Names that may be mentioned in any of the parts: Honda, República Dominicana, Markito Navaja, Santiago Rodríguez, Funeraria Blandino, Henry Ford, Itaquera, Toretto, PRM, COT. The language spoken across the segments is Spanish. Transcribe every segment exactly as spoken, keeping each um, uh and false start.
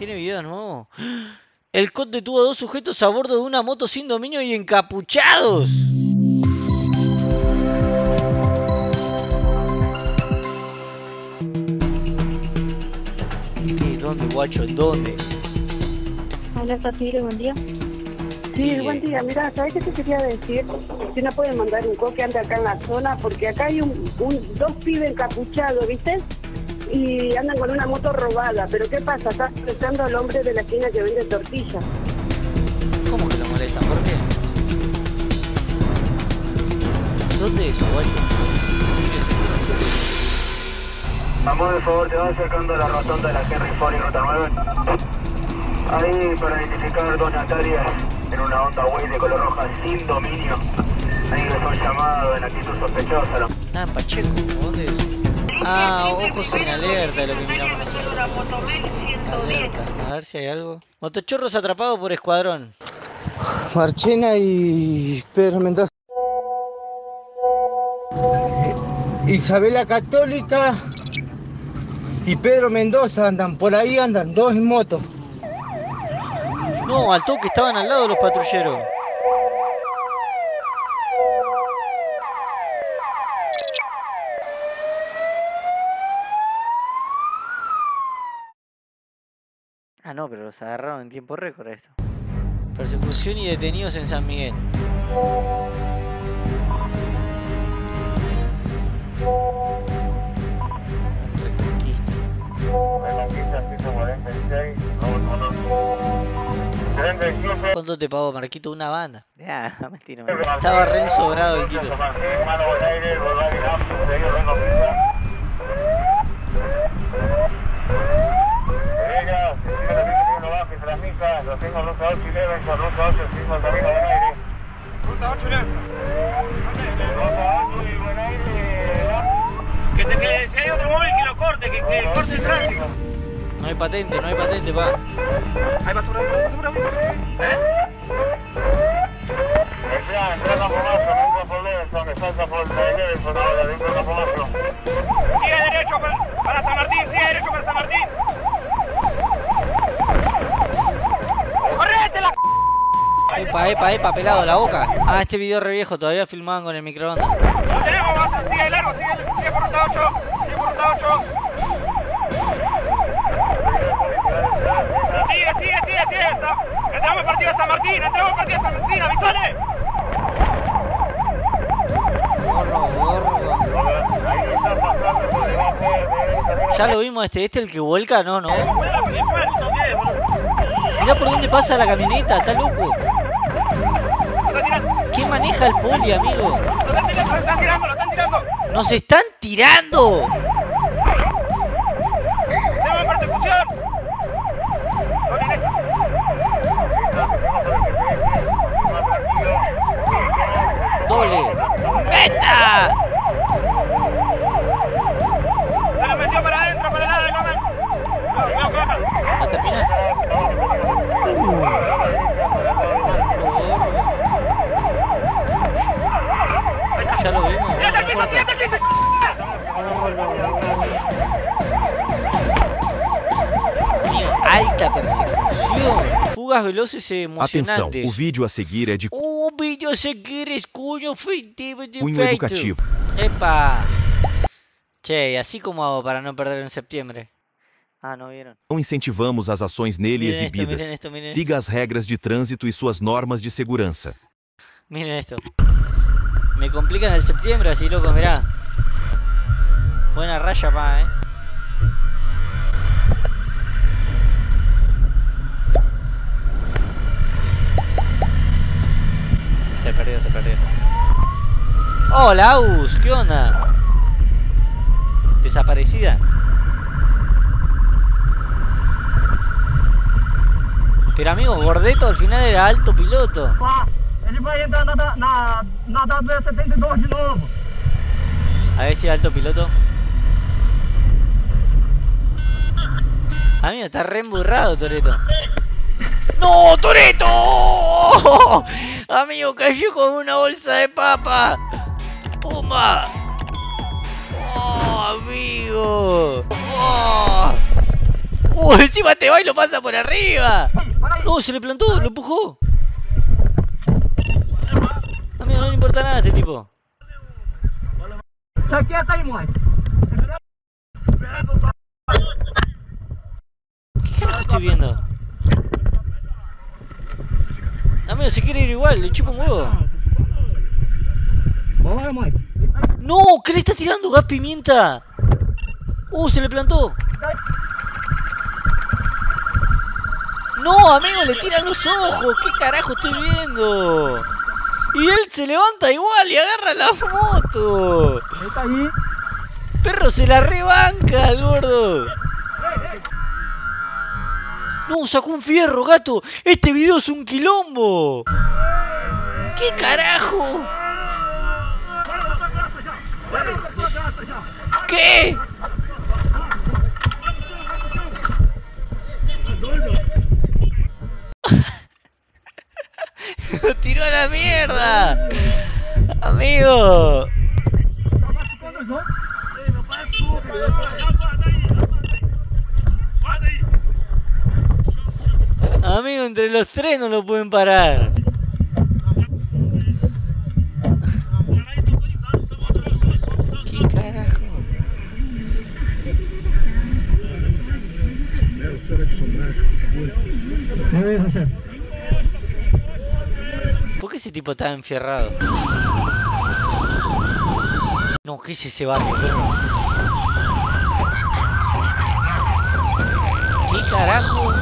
Tiene video nuevo. El C O T detuvo a dos sujetos a bordo de una moto sin dominio y encapuchados. Sí, ¿dónde, guacho? ¿Dónde? Hola, Tatiana, buen día. Sí, sí, buen día. Mira, ¿sabes qué te quería decir? Si no pueden mandar un coque, anda acá en la zona, porque acá hay un, un dos pibes encapuchados, ¿viste? Y andan con una moto robada. ¿Pero qué pasa? Estás molestando al hombre de la esquina que vende tortillas. ¿Cómo que lo molestan? ¿Por qué? ¿Dónde es, guayo? Vamos, de favor, te vas acercando a la rotonda de la Henry Ford y Ruta nueve. Ahí, para identificar dos Natalias en una Honda Way de color roja sin dominio. Ahí les son llamados en actitud sospechosa, ¿no? Ah, Pacheco, ¿dónde es? Ah, ojos en alerta, lo que miramos. Alerta, a ver si hay algo. Motochorros atrapados por escuadrón. Marchena y Pedro Mendoza. Isabela Católica y Pedro Mendoza andan por ahí, andan dos en moto. No, al toque estaban al lado de los patrulleros. Ah, no, pero los agarraron en tiempo récord esto. Persecución y detenidos en San Miguel. Reconquista. Reconquista ciento cuarenta y seis, treinta y siete. ¿Cuánto te pagó, Marquito? Una banda. Ya, nah, mentira. Me estaba re ensobrado el quito. Los tengo ruta ocho y leve, con ruta ocho y cinco al camino del aire. Ruta ocho y leve. Ruta ocho y buen aire. Que te quede, si hay otro móvil que lo corte, que, que corte el tránsito. No hay patente, no hay patente, pa. Hay basura, hay basura, basura. ¿Eh? El plan, salta por ocho, nunca por leve, donde salta por leve, por ahora, nunca por ocho. Sigue derecho para San Martín, sigue derecho para San Martín. Epa, epa, epa, pelado, la boca. Ah, este video re viejo, todavía filmaban con el microondas. Lo tenemos, basta, sigue de largo, sigue, sigue por ruta ocho, sigue por ruta ocho. Sigue, sigue, sigue, sigue. Entramos partido a San Martín, entramos partido a San Martín, avisale. Gorro, gorro. Ya lo vimos este, este el que vuelca, no, no. Mirá por dónde pasa la camioneta, está loco. ¿Qué maneja el poli, amigo? Lo están tirando, lo están tirando, lo están tirando. ¡Nos están tirando! ¡Tenemos persecución! ¡Doble! ¡Meta! ¡Se lo metió para adentro, para nada, comen! ¡No, comen! ¿Va a terminar? Ya lo vimos. ¡Tírate al piso! ¡Tírate al piso! Alta persecución. Fugas veloces e emocionantes. Atenção, o vídeo a seguir é de... O vídeo a seguir é cunho feitivo de cunho educativo. Epa. Che, así como hago para no perder en septiembre. Ah, não viram. Não incentivamos as ações nele miren exibidas. Esto, miren esto, miren. Siga as regras de trânsito e suas normas de segurança. Miren esto. Me complican el septiembre así, loco, mirá. Buena raya, pa, eh. Se perdió, se perdió. Hola, Aus, ¿qué onda? Desaparecida. Pero amigo, Gordeto al final era alto piloto. Ele vai entrar na, na, na W setenta e dois de novo. A ver si alto piloto. Amigo, está re emburrado, Toretto. ¡No, Toretto! Amigo, cayó con una bolsa de papa. ¡Puma! ¡Oh, amigo! ¡Oh! ¡Oh, encima te va y lo pasa por arriba! ¡No, se le plantó! ¡Lo empujó! Amigo, no le importa nada a este tipo. ¿Qué carajo estoy viendo? Amigo, se quiere ir igual, le chupa un huevo. ¡No! ¿Qué le está tirando, gas pimienta? ¡Uh! ¡Se le plantó! ¡No, amigo! ¡Le tiran los ojos! ¡Qué carajo estoy viendo! Y él se levanta igual y agarra la moto. ¿Está ahí? ¡Perro, se la rebanca al gordo! ¡No! ¡Sacó un fierro, gato! ¡Este video es un quilombo! ¡Qué carajo! ¿Qué? ¡Lo tiró a la mierda! ¡Amigo! Amigo, entre los tres no lo pueden parar. ¿Qué carajo? ¿Por qué ese tipo está enfierrado? No, ¿qué es ese barrio? ¿Qué carajo?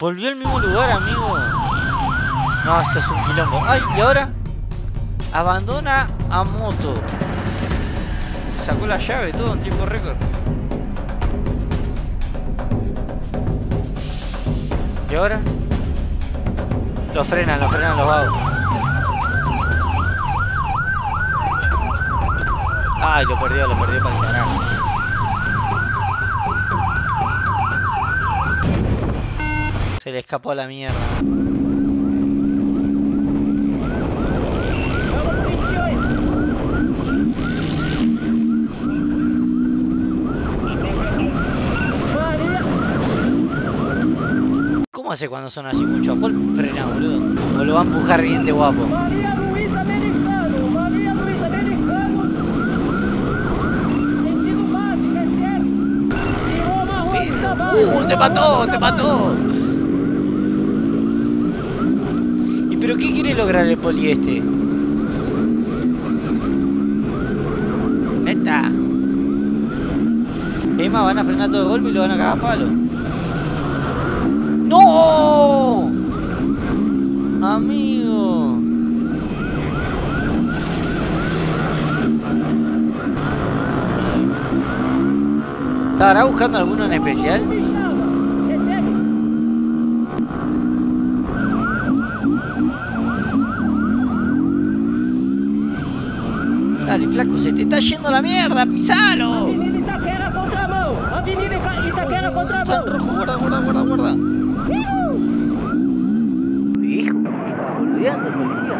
Volvió al mismo lugar, amigo. No, esto es un quilombo. Ay, y ahora abandona a moto. Sacó la llave, todo en tiempo récord. Y ahora lo frenan, lo frenan los vagos. Ay, lo perdió, lo perdió para el carajo. Se le escapó a la mierda. ¿Cómo hace cuando son así mucho? ¿Cuál frena, boludo? O lo va a empujar bien de guapo. ¡Uh! ¡Se mató! ¡Se mató! ¿Pero qué quiere lograr el poli este? ¡Neta! Es más, van a frenar todo de golpe y lo van a cagar a palo. ¡No! Amigo. ¿Estará buscando alguno en especial? Dale, flaco, se te está yendo a la mierda, pisalo. Avenida Itaquera contramão, Avenida Itaquera contramão. Rojo, guarda, guarda, guarda, guarda. Hijo, está boludeando el policía.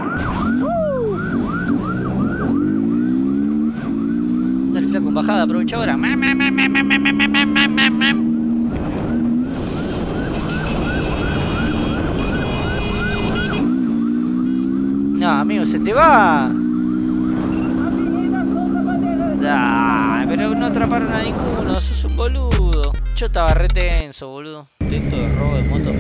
Dale, flaco, en bajada, aprovecha ahora. No, amigo, se te va. Nah, pero no atraparon a ninguno, sos un boludo. Yo estaba re tenso, boludo. Intento de robo de moto.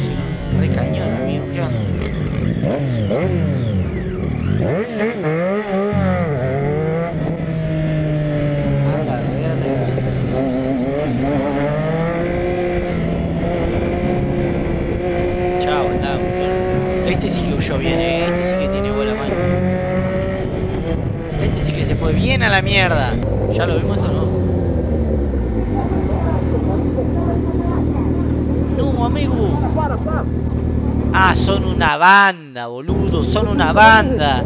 Sí, re cañón, amigo, ¿qué onda? Este sí que huyó bien, ¿eh? Este sí que tiene buena mano. bien a la mierda. ¿Ya lo vimos o no? No, amigo. Ah, son una banda, boludo. Son una banda.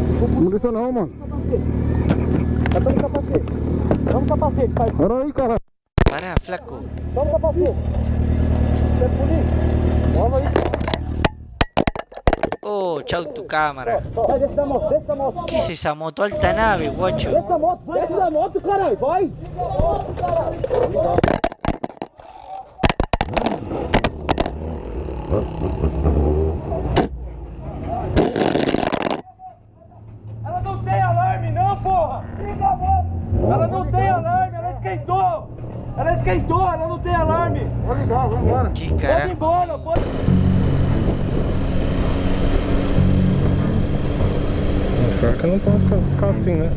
Pará, flaco. Oh, chau tu cámara. ¿Qué es esa moto? Alta nave, guacho. Ela não tem alarme, não, porra. Ela não tem alarme, ela esquentou. Ela esquentou, ela não tem alarme. Vou ligar, vou embora. Que cara? Vou embora, pode. Pior que eu não posso ficar, ficar assim, né?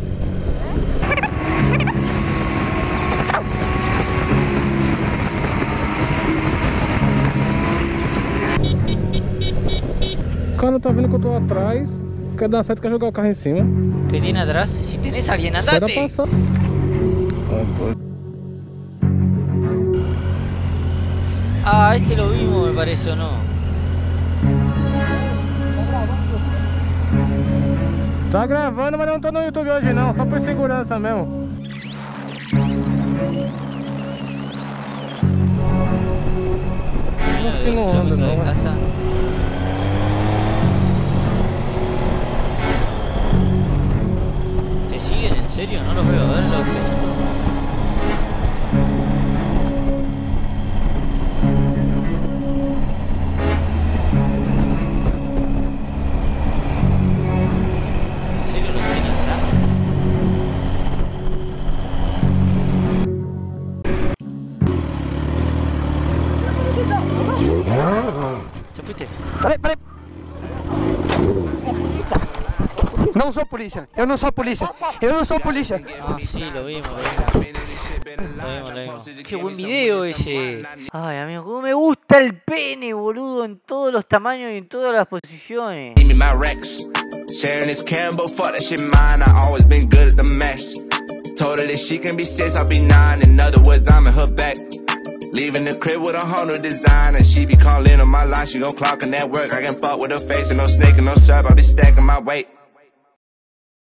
O cara tá vendo que eu tô atrás, quer dar certo, quer jogar o carro em cima. Tem atrás? Se tem alguém atrás, dá passar. Ah, este lo vimos, me parece, ou não? Tá gravando, mas não tô no YouTube hoje não, só por segurança mesmo. Não se não anda não. Te siguen, en serio? No los veo, a ver los veo. No soy policía, yo no soy policía, yo no soy policía. Ah, sí, lo vimos, lo vimos. Lo vimos, lo vimos. Qué buen video ese. Ay, amigo, cómo me gusta el pene, boludo, en todos los tamaños y en todas las posiciones. Sharing this Cambo, fuck that shit mine. I always been good at the mess. Told her that she can be six, I'll be nine. In other words, I'm in her back. Leaving the crib with a Honda design, and she be calling on my line. She gon' clock a network. I can fuck with her face and no snake and no serve. I'll be stacking my weight.